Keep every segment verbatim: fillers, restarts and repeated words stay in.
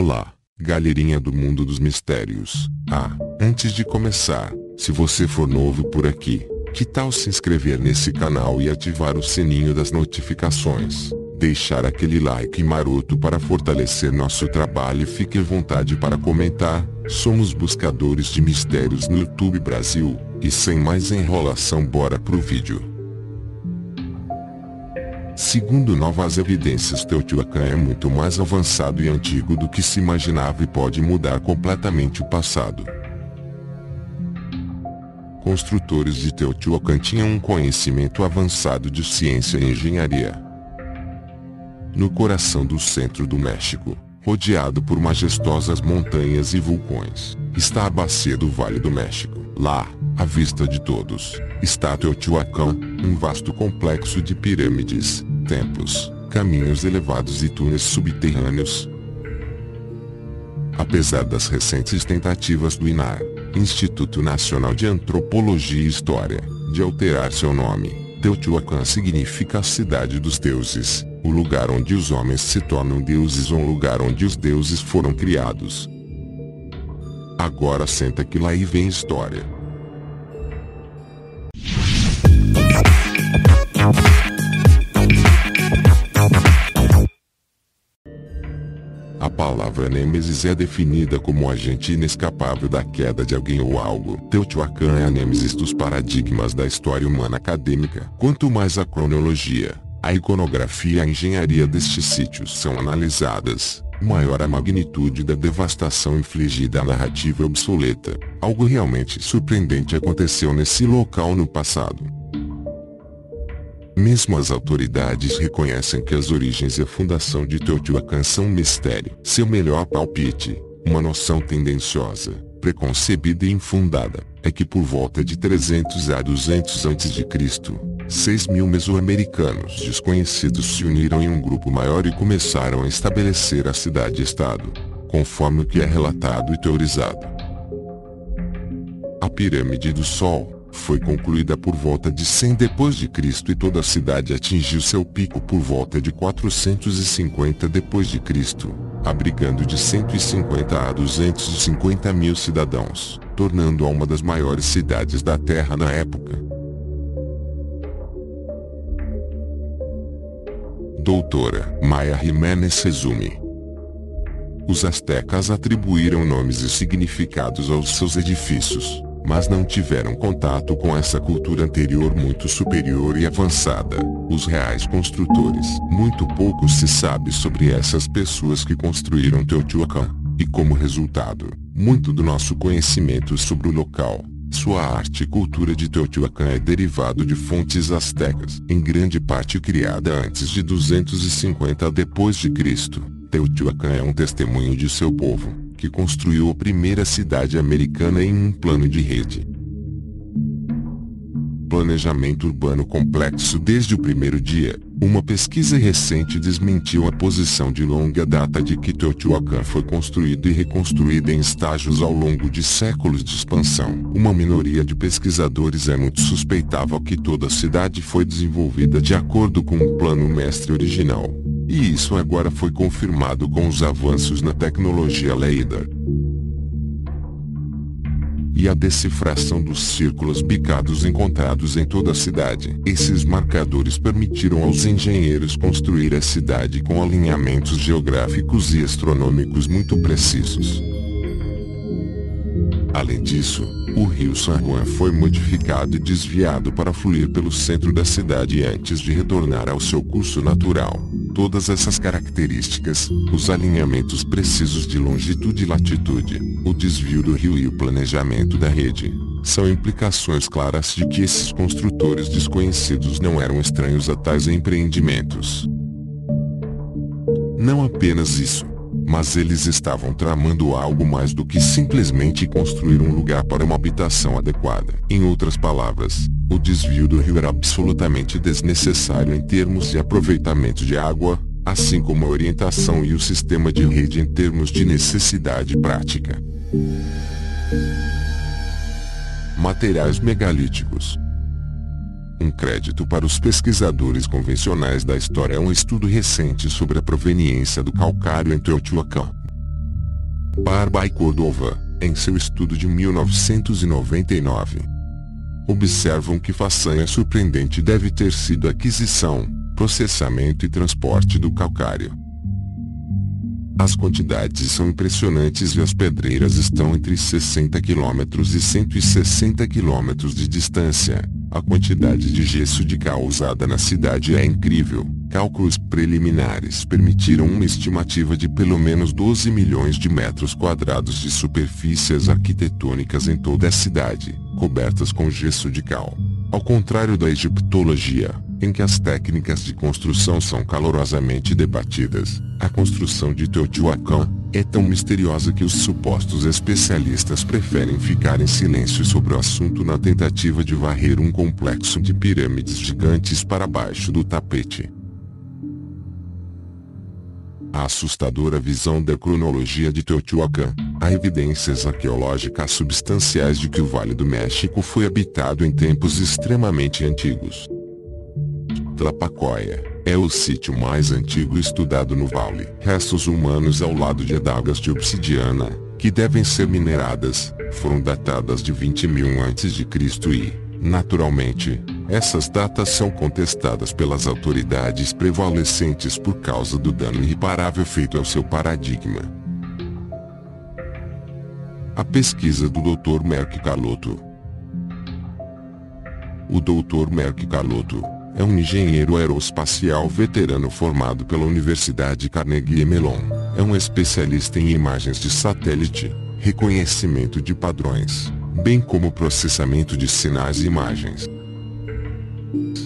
Olá, galerinha do mundo dos mistérios. Ah, antes de começar, se você for novo por aqui, que tal se inscrever nesse canal e ativar o sininho das notificações? Deixar aquele like maroto para fortalecer nosso trabalho e fique à vontade para comentar. Somos buscadores de mistérios no YouTube Brasil, e sem mais enrolação bora pro vídeo. Segundo novas evidências, Teotihuacán é muito mais avançado e antigo do que se imaginava e pode mudar completamente o passado. Construtores de Teotihuacán tinham um conhecimento avançado de ciência e engenharia. No coração do centro do México, rodeado por majestosas montanhas e vulcões, está a bacia do Vale do México. Lá, à vista de todos, está Teotihuacán, um vasto complexo de pirâmides, templos, caminhos elevados e túneis subterrâneos. Apesar das recentes tentativas do I N A H, Instituto Nacional de Antropologia e História, de alterar seu nome, Teotihuacán significa a cidade dos deuses, o lugar onde os homens se tornam deuses ou um lugar onde os deuses foram criados. Agora senta que lá e vem história. A palavra Nêmesis é definida como agente inescapável da queda de alguém ou algo. Teotihuacán é a Nêmesis dos paradigmas da história humana acadêmica. Quanto mais a cronologia, a iconografia e a engenharia destes sítios são analisadas, maior a magnitude da devastação infligida à narrativa obsoleta. Algo realmente surpreendente aconteceu nesse local no passado. Mesmo as autoridades reconhecem que as origens e a fundação de Teotihuacán são um mistério. Seu melhor palpite, uma noção tendenciosa, preconcebida e infundada, é que por volta de trezentos a duzentos antes de Cristo, seis mil mesoamericanos desconhecidos se uniram em um grupo maior e começaram a estabelecer a cidade-estado, conforme o que é relatado e teorizado. A Pirâmide do Sol foi concluída por volta de cem depois de Cristo e toda a cidade atingiu seu pico por volta de quatrocentos e cinquenta depois de Cristo, abrigando de cento e cinquenta a duzentos e cinquenta mil cidadãos, tornando-a uma das maiores cidades da Terra na época. Doutora Maya Jiménez resume. Os astecas atribuíram nomes e significados aos seus edifícios, mas não tiveram contato com essa cultura anterior muito superior e avançada, os reais construtores. Muito pouco se sabe sobre essas pessoas que construíram Teotihuacán, e como resultado, muito do nosso conhecimento sobre o local, sua arte e cultura de Teotihuacán é derivado de fontes astecas, em grande parte criada antes de duzentos e cinquenta depois de Cristo. Teotihuacán é um testemunho de seu povo, que construiu a primeira cidade americana em um plano de rede. Planejamento urbano complexo desde o primeiro dia. Uma pesquisa recente desmentiu a posição de longa data de que Teotihuacán foi construído e reconstruído em estágios ao longo de séculos de expansão. Uma minoria de pesquisadores é muito suspeitável que toda a cidade foi desenvolvida de acordo com o plano mestre original. E isso agora foi confirmado com os avanços na tecnologia LIDAR. E a decifração dos círculos bicados encontrados em toda a cidade. Esses marcadores permitiram aos engenheiros construir a cidade com alinhamentos geográficos e astronômicos muito precisos. Além disso, o rio San Juan foi modificado e desviado para fluir pelo centro da cidade antes de retornar ao seu curso natural. Todas essas características, os alinhamentos precisos de longitude e latitude, o desvio do rio e o planejamento da rede, são implicações claras de que esses construtores desconhecidos não eram estranhos a tais empreendimentos. Não apenas isso, mas eles estavam tramando algo mais do que simplesmente construir um lugar para uma habitação adequada. Em outras palavras, o desvio do rio era absolutamente desnecessário em termos de aproveitamento de água, assim como a orientação e o sistema de rede em termos de necessidade prática. Materiais megalíticos. Um crédito para os pesquisadores convencionais da história é um estudo recente sobre a proveniência do calcário em Teotihuacán. Barba e Cordova, em seu estudo de mil novecentos e noventa e nove. Observam que façanha surpreendente deve ter sido a aquisição, processamento e transporte do calcário. As quantidades são impressionantes e as pedreiras estão entre sessenta quilômetros e cento e sessenta quilômetros de distância. A quantidade de gesso de cal usada na cidade é incrível. Cálculos preliminares permitiram uma estimativa de pelo menos doze milhões de metros quadrados de superfícies arquitetônicas em toda a cidade, cobertas com gesso de cal. Ao contrário da egiptologia, em que as técnicas de construção são calorosamente debatidas, a construção de Teotihuacán é tão misteriosa que os supostos especialistas preferem ficar em silêncio sobre o assunto na tentativa de varrer um complexo de pirâmides gigantes para baixo do tapete. A assustadora visão da cronologia de Teotihuacán, há evidências arqueológicas substanciais de que o Vale do México foi habitado em tempos extremamente antigos. La Pacoia é o sítio mais antigo estudado no vale. Restos humanos ao lado de adagas de obsidiana, que devem ser mineradas, foram datadas de vinte mil antes de Cristo e, naturalmente, essas datas são contestadas pelas autoridades prevalecentes por causa do dano irreparável feito ao seu paradigma. A pesquisa do doutor Mark Carlotto. O doutor Mark Carlotto é um engenheiro aeroespacial veterano formado pela Universidade Carnegie Mellon. É um especialista em imagens de satélite, reconhecimento de padrões, bem como processamento de sinais e imagens.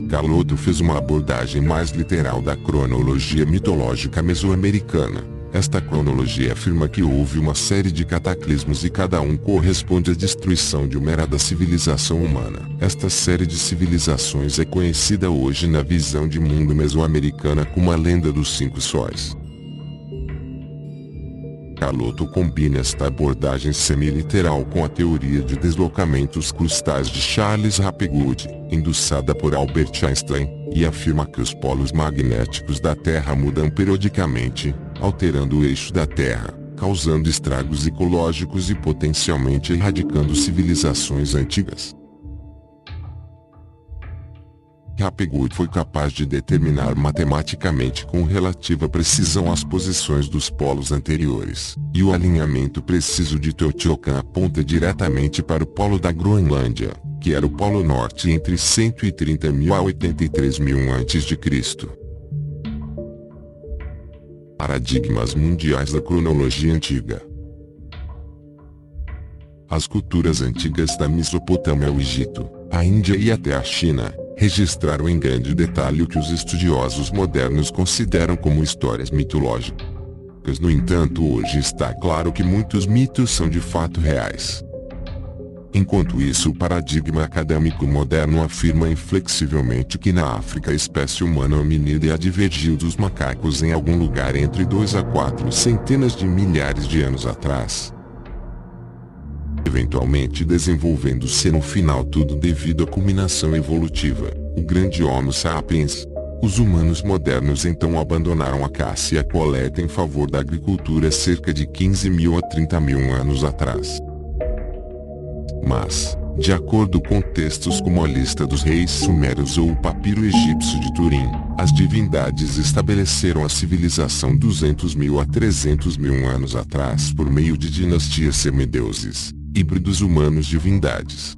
Carlotto fez uma abordagem mais literal da cronologia mitológica mesoamericana. Esta cronologia afirma que houve uma série de cataclismos e cada um corresponde à destruição de uma era da civilização humana. Esta série de civilizações é conhecida hoje na visão de mundo mesoamericana como a lenda dos cinco sóis. Carlotto combina esta abordagem semi-literal com a teoria de deslocamentos crustais de Charles Hapgood, endossada por Albert Einstein, e afirma que os polos magnéticos da Terra mudam periodicamente, alterando o eixo da Terra, causando estragos ecológicos e potencialmente erradicando civilizações antigas. Hapgood foi capaz de determinar matematicamente com relativa precisão as posições dos polos anteriores, e o alinhamento preciso de Teotihuacán aponta diretamente para o polo da Groenlândia, que era o polo norte entre cento e trinta mil a oitenta e três mil antes de Cristo. Paradigmas mundiais da cronologia antiga. As culturas antigas da Mesopotâmia ao Egito, a Índia e até a China, registraram em grande detalhe o que os estudiosos modernos consideram como histórias mitológicas. No entanto, hoje está claro que muitos mitos são de fato reais. Enquanto isso, o paradigma acadêmico moderno afirma inflexivelmente que na África a espécie humana hominídea divergiu dos macacos em algum lugar entre duas a quatro centenas de milhares de anos atrás, eventualmente desenvolvendo-se no final tudo devido à culminação evolutiva, o grande Homo sapiens. Os humanos modernos então abandonaram a caça e a coleta em favor da agricultura cerca de quinze mil a trinta mil anos atrás. Mas, de acordo com textos como a Lista dos Reis Sumérios ou o Papiro Egípcio de Turim, as divindades estabeleceram a civilização duzentos mil a trezentos mil anos atrás por meio de dinastias semideuses, híbridos humanos-divindades.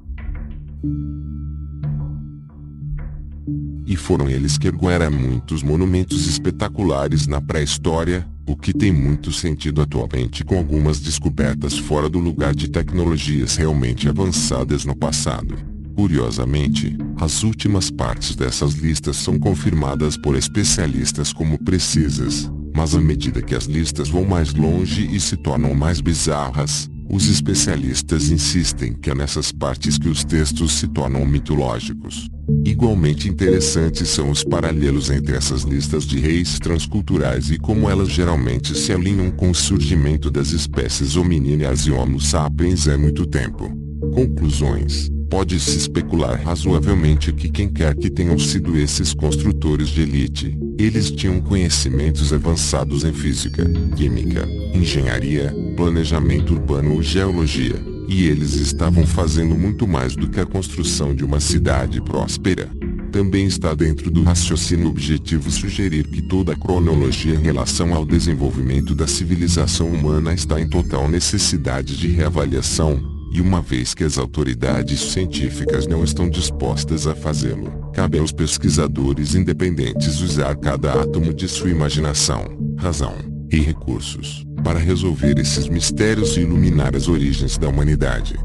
E foram eles que ergueram muitos monumentos espetaculares na pré-história, o que tem muito sentido atualmente com algumas descobertas fora do lugar de tecnologias realmente avançadas no passado. Curiosamente, as últimas partes dessas listas são confirmadas por especialistas como precisas, mas à medida que as listas vão mais longe e se tornam mais bizarras, os especialistas insistem que é nessas partes que os textos se tornam mitológicos. Igualmente interessantes são os paralelos entre essas listas de reis transculturais e como elas geralmente se alinham com o surgimento das espécies hominíneas e Homo sapiens há muito tempo. Conclusões. Pode-se especular razoavelmente que quem quer que tenham sido esses construtores de elite, eles tinham conhecimentos avançados em física, química, engenharia, planejamento urbano ou geologia, e eles estavam fazendo muito mais do que a construção de uma cidade próspera. Também está dentro do raciocínio objetivo sugerir que toda a cronologia em relação ao desenvolvimento da civilização humana está em total necessidade de reavaliação, e uma vez que as autoridades científicas não estão dispostas a fazê-lo, cabe aos pesquisadores independentes usar cada átomo de sua imaginação, razão e recursos, para resolver esses mistérios e iluminar as origens da humanidade.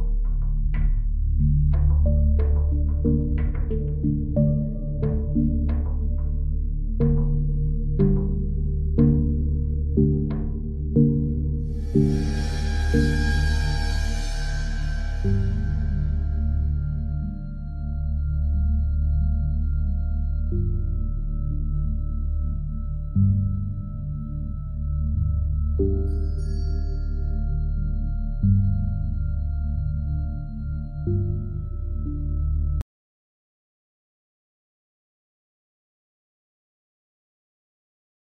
Thank you.